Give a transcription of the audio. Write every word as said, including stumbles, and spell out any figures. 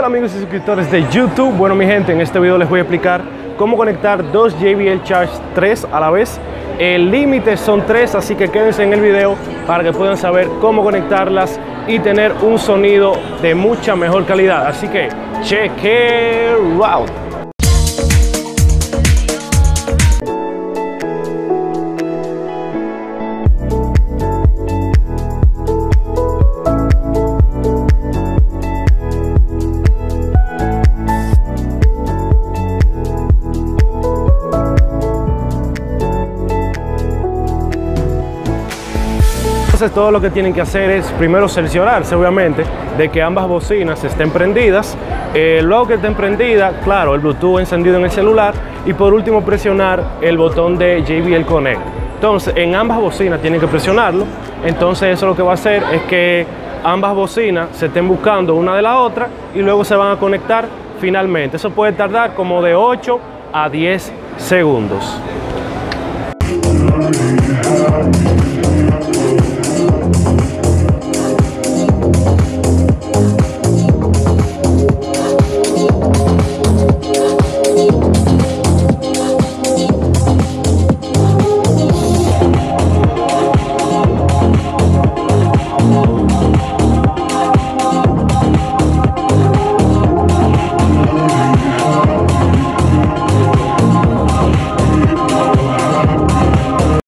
Hola amigos y suscriptores de YouTube. Bueno mi gente, en este video les voy a explicar cómo conectar dos J B L Charge tres a la vez. El límite son tres, así que quédense en el video para que puedan saber cómo conectarlas y tener un sonido de mucha mejor calidad. Así que check it out. Entonces todo lo que tienen que hacer es primero cerciorarse obviamente de que ambas bocinas estén prendidas, eh, luego que estén prendidas, claro, el Bluetooth encendido en el celular y por último presionar el botón de J B L Connect. Entonces en ambas bocinas tienen que presionarlo, entonces eso lo que va a hacer es que ambas bocinas se estén buscando una de la otra y luego se van a conectar finalmente. Eso puede tardar como de ocho a diez segundos.